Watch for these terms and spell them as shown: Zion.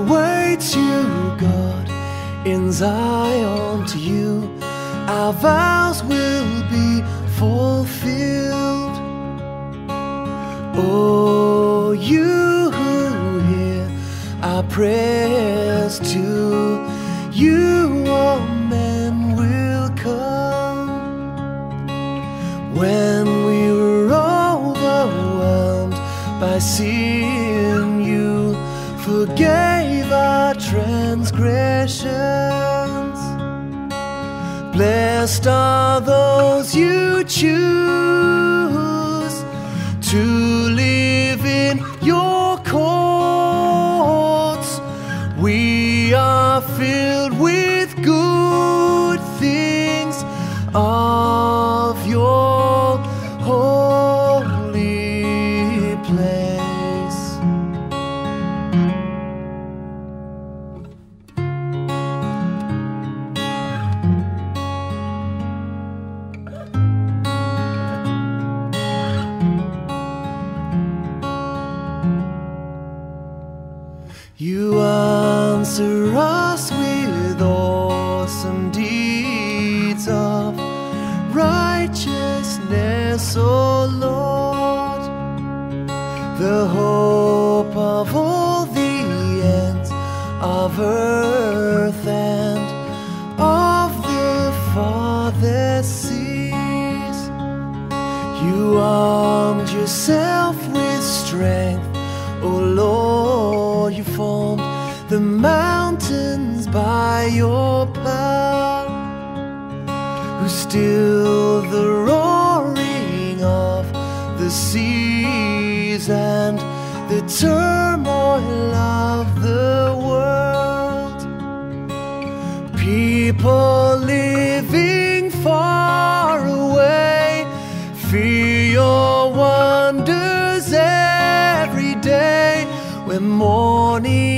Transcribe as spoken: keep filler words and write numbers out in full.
awaits you, God, in Zion. To you our vows will be fulfilled. Oh, you who hear our prayers, to you all men will come. When we were overwhelmed by sin, you forgave our transgressions. Blessed are those you choose to live in your courts. We are filled with good things of your holy place. You answer us with awesome deeds of righteousness, O Lord, the hope of all the ends of earth and of the farthest seas. You armed yourself with strength, O Lord, you formed the mountains by your power, who still the roaring of the seas and the turmoil of the world. People living far away fear your wonders. When morning